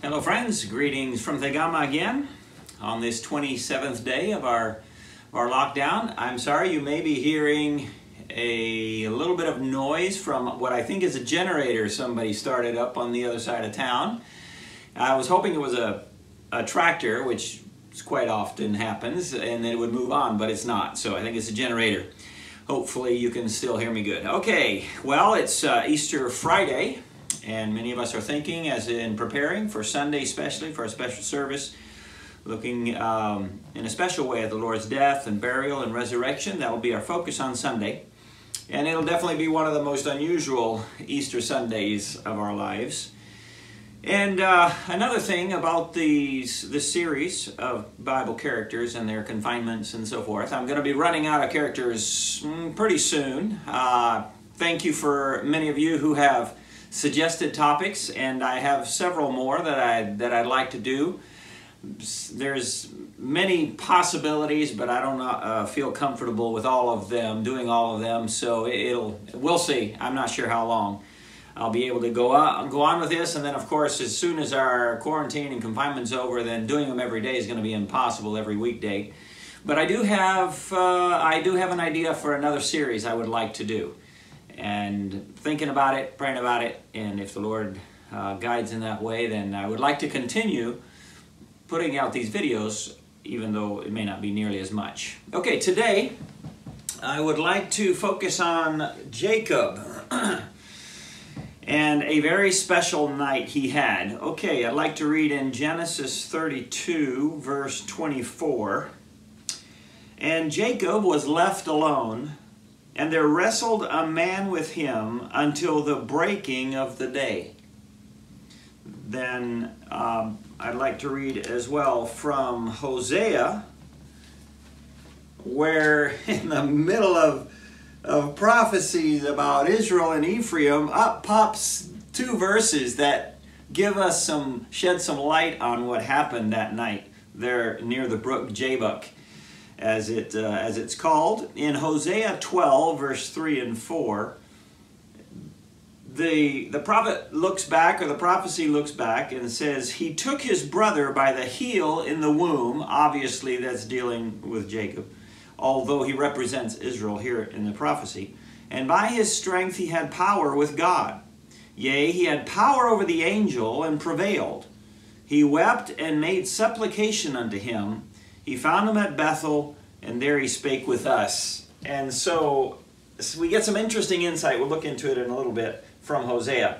Hello friends, greetings from Tegama again on this 27th day of our lockdown. I'm sorry you may be hearing a little bit of noise from what I think is a generator somebody started up on the other side of town. I was hoping it was a tractor, which quite often happens, and then it would move on, but it's not, so I think it's a generator. Hopefully you can still hear me good. Okay, well it's Easter Friday. And many of us are thinking, as in preparing for Sunday, especially for a special service, looking in a special way at the Lord's death and burial and resurrection. That will be our focus on Sunday. And it'll definitely be one of the most unusual Easter Sundays of our lives. And another thing about this series of Bible characters and their confinements and so forth, I'm going to be running out of characters pretty soon. Thank you for many of you who have suggested topics, and I have several more that I'd like to do. There's many possibilities, but I don't feel comfortable with all of them, doing all of them. So we'll see. I'm not sure how long I'll be able to go on with this. And then, of course, as soon as our quarantine and confinement's over, then doing them every day is going to be impossible every weekday. But I do have an idea for another series I would like to do. And thinking about it, praying about it, and if the Lord guides in that way, then I would like to continue putting out these videos, even though it may not be nearly as much. Okay, today I would like to focus on Jacob and a very special night he had. Okay, I'd like to read in Genesis 32, verse 24. And Jacob was left alone, and there wrestled a man with him until the breaking of the day. Then I'd like to read as well from Hosea, where in the middle of prophecies about Israel and Ephraim, up pops two verses that shed some light on what happened that night there near the brook Jabbok, as it's called. In Hosea 12, verse 3 and 4, the prophet looks back, or the prophecy looks back, and says, he took his brother by the heel in the womb. Obviously, that's dealing with Jacob, although he represents Israel here in the prophecy. And by his strength he had power with God. Yea, he had power over the angel and prevailed. He wept and made supplication unto him. He found him at Bethel, and there he spake with us. And so we get some interesting insight. We'll look into it in a little bit from Hosea.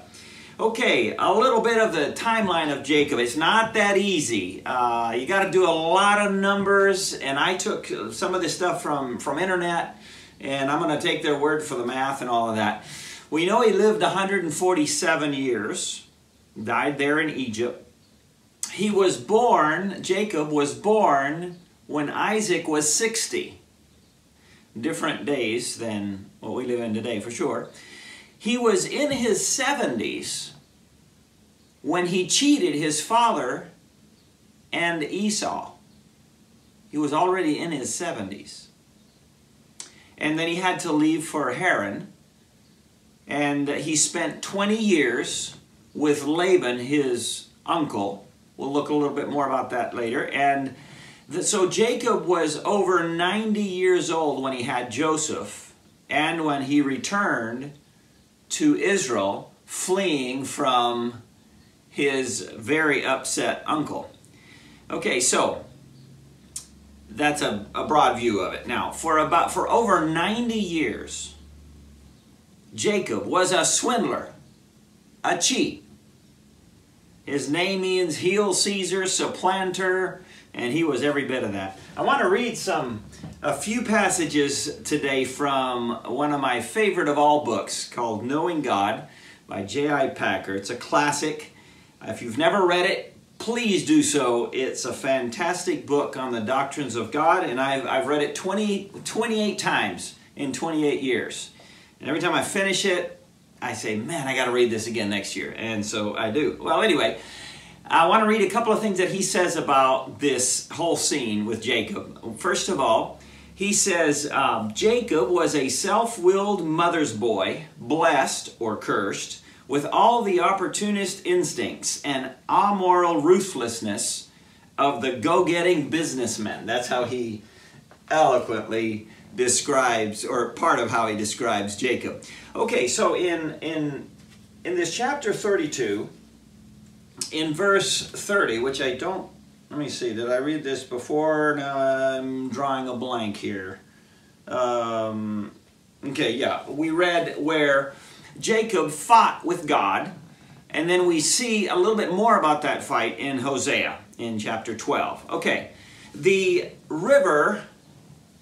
Okay, a little bit of the timeline of Jacob. It's not that easy. You got to do a lot of numbers, and I took some of this stuff from internet, and I'm going to take their word for the math and all of that. We know he lived 147 years, died there in Egypt. He was born, Jacob was born when Isaac was 60. Different days than what we live in today, for sure. He was in his 70s when he cheated his father and Esau. He was already in his 70s. And then he had to leave for Haran. And he spent 20 years with Laban, his uncle. We'll look a little bit more about that later. And so Jacob was over 90 years old when he had Joseph, and when he returned to Israel, fleeing from his very upset uncle. Okay, so that's a broad view of it. Now, for over 90 years, Jacob was a swindler, a cheat. His name means heel Caesar, supplanter, and he was every bit of that. I want to read a few passages today from one of my favorite of all books called Knowing God by J.I. Packer. It's a classic. If you've never read it, please do so. It's a fantastic book on the doctrines of God, and I've read it 28 times in 28 years. And every time I finish it, I say, man, I got to read this again next year. And so I do. Well, anyway, I want to read a couple of things that he says about this whole scene with Jacob. First of all, he says, Jacob was a self-willed mother's boy, blessed or cursed, with all the opportunist instincts and amoral ruthlessness of the go-getting businessman. That's how he eloquently describes, or part of how he describes Jacob. Okay, so in this chapter 32, in verse 30, which I don't, let me see, did I read this before? No, I'm drawing a blank here. Okay, yeah, we read where Jacob fought with God, and then we see a little bit more about that fight in Hosea, in chapter 12. Okay, the river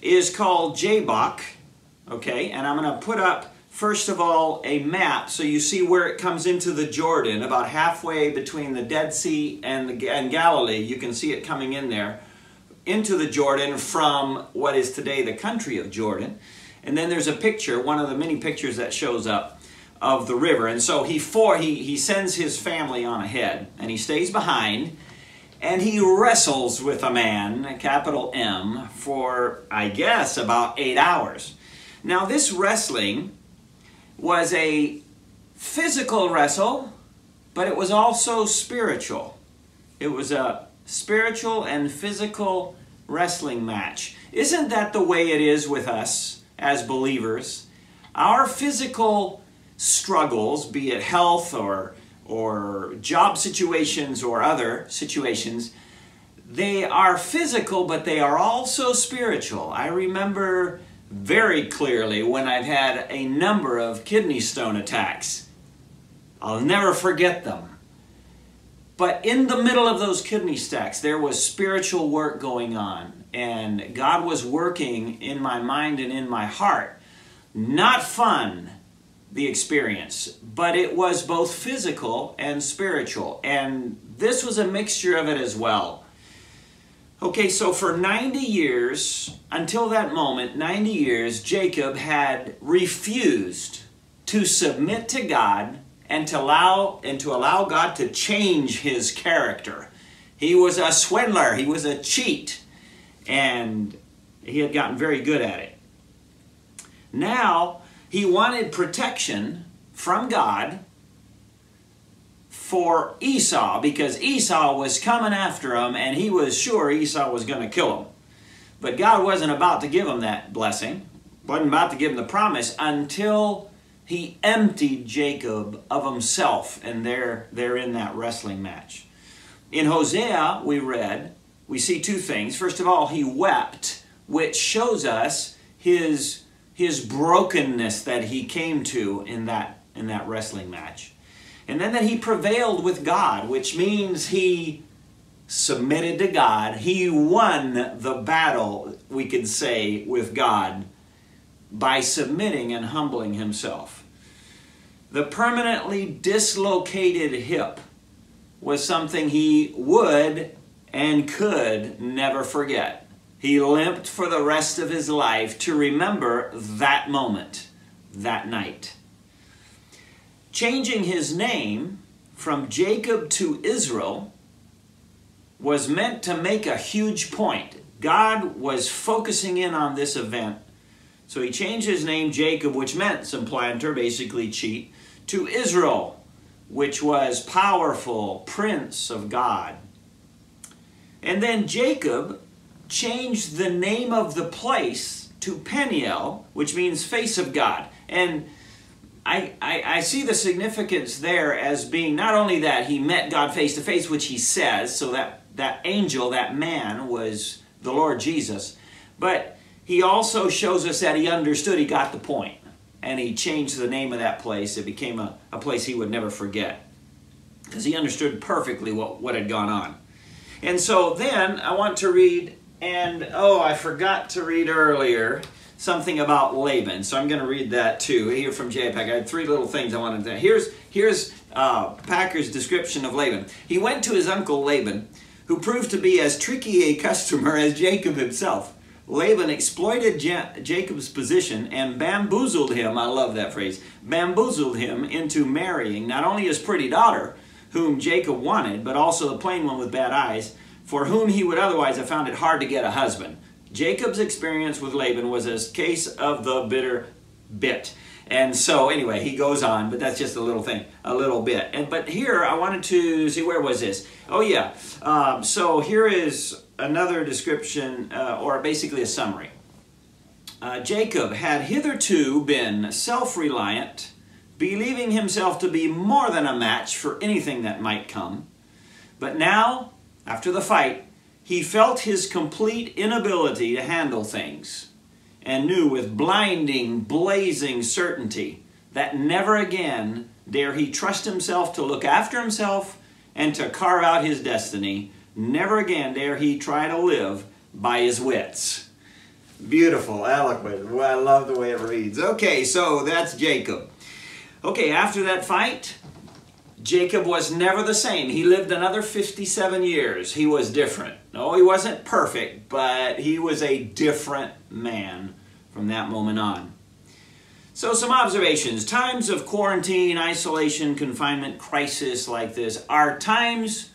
is called Jabbok, okay, and I'm going to put up, first of all, a map so you see where it comes into the Jordan, about halfway between the Dead Sea and Galilee. You can see it coming in there, into the Jordan from what is today the country of Jordan. And then there's a picture, one of the many pictures that shows up, of the river. And so he sends his family on ahead, and he stays behind, and he wrestles with a man, a capital M, for, I guess, about 8 hours. Now, this wrestling was a physical wrestle, but it was also spiritual. It was a spiritual and physical wrestling match. Isn't that the way it is with us as believers? Our physical struggles, be it health or job situations or other situations, they are physical, but they are also spiritual. I remember very clearly when I've had a number of kidney stone attacks. I'll never forget them. But in the middle of those kidney attacks, there was spiritual work going on, and God was working in my mind and in my heart. Not fun, the experience, but it was both physical and spiritual, and this was a mixture of it as well. Okay, so for 90 years, until that moment, 90 years, Jacob had refused to submit to God and to allow God to change his character. He was a swindler, he was a cheat, and he had gotten very good at it. Now, he wanted protection from God for Esau, because Esau was coming after him, and he was sure Esau was going to kill him. But God wasn't about to give him that blessing, wasn't about to give him the promise, until he emptied Jacob of himself, and they're in that wrestling match. In Hosea, we see two things. First of all, he wept, which shows us his brokenness that he came to in that wrestling match. And then that he prevailed with God, which means he submitted to God. He won the battle, we could say, with God by submitting and humbling himself. The permanently dislocated hip was something he would and could never forget. He limped for the rest of his life to remember that moment, that night. Changing his name from Jacob to Israel was meant to make a huge point. God was focusing in on this event. So he changed his name, Jacob, which meant supplanter, basically cheat, to Israel, which was powerful, prince of God. And then Jacob changed the name of the place to Peniel, which means face of God. And I see the significance there as being not only that he met God face to face, which he says, so that angel, that man, was the Lord Jesus, but he also shows us that he understood, he got the point, and he changed the name of that place. It became a place he would never forget, because he understood perfectly what had gone on. And so then I want to read, and oh, I forgot to read earlier something about Laban. So I'm going to read that too, here from J.I. Packer. I had three little things I wanted to... Here's Packer's description of Laban. He went to his uncle Laban, who proved to be as tricky a customer as Jacob himself. Laban exploited Jacob's position and bamboozled him, I love that phrase, bamboozled him into marrying not only his pretty daughter, whom Jacob wanted, but also the plain one with bad eyes, for whom he would otherwise have found it hard to get a husband. Jacob's experience with Laban was a case of the bitter bit. And so anyway, he goes on, but that's just a little thing, a little bit. And but here I wanted to see, where was this? Oh yeah, so here is another description, or basically a summary. Jacob had hitherto been self-reliant, believing himself to be more than a match for anything that might come. But now, after the fight, he felt his complete inability to handle things, and knew with blinding, blazing certainty that never again dare he trust himself to look after himself and to carve out his destiny. Never again dare he try to live by his wits. Beautiful, eloquent. Well, I love the way it reads. Okay, so that's Jacob. Okay, after that fight, Jacob was never the same. He lived another 57 years. He was different. No, he wasn't perfect, but he was a different man from that moment on. So some observations. Times of quarantine, isolation, confinement, crisis like this are times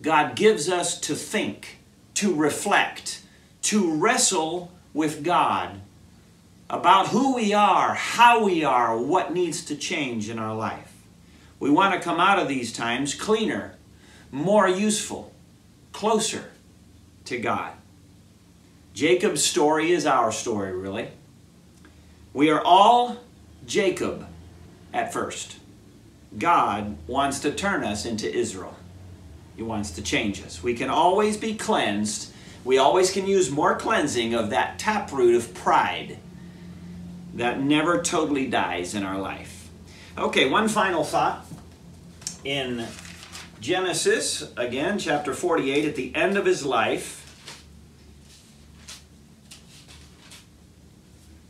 God gives us to think, to reflect, to wrestle with God about who we are, how we are, what needs to change in our life. We want to come out of these times cleaner, more useful, closer to God. Jacob's story is our story, really. We are all Jacob at first. God wants to turn us into Israel. He wants to change us. We can always be cleansed. We always can use more cleansing of that taproot of pride that never totally dies in our life. Okay, one final thought. In Genesis, again, chapter 48, at the end of his life,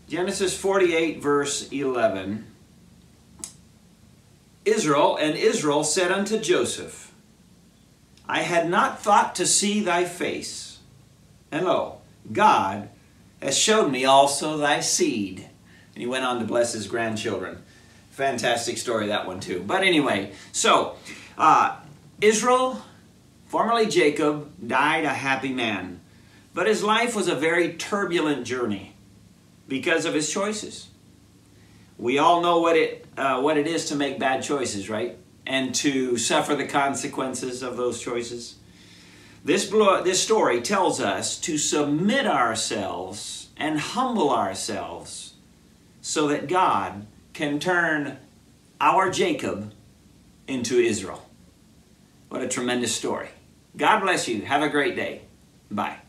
Genesis 48, verse 11, Israel said unto Joseph, I had not thought to see thy face, and lo, God has showed me also thy seed. And he went on to bless his grandchildren. Fantastic story, that one, too. But anyway, so Israel, formerly Jacob, died a happy man. But his life was a very turbulent journey because of his choices. We all know what it is to make bad choices, right? And to suffer the consequences of those choices. This story tells us to submit ourselves and humble ourselves so that God can turn our Jacob into Israel. What a tremendous story. God bless you. Have a great day. Bye.